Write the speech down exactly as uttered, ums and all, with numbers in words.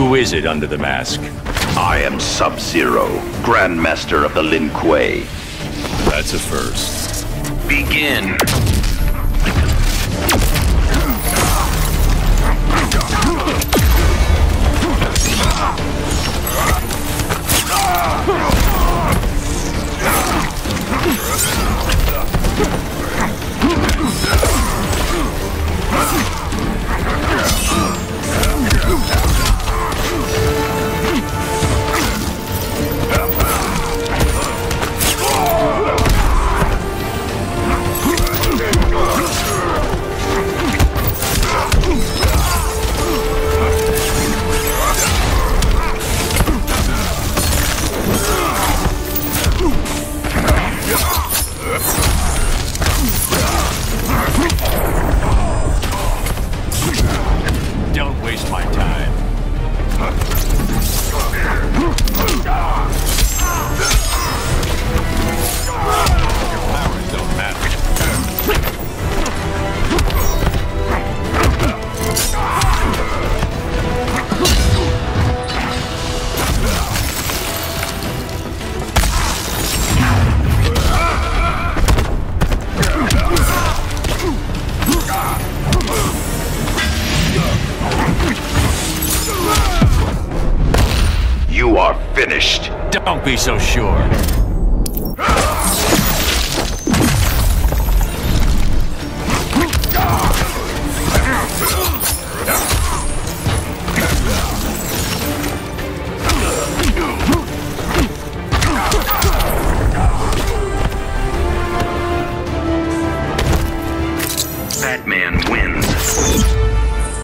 Who is it under the mask? I am Sub-Zero, Grandmaster of the Lin Kuei. That's a first. Begin. You are finished. Don't be so sure. Batman wins.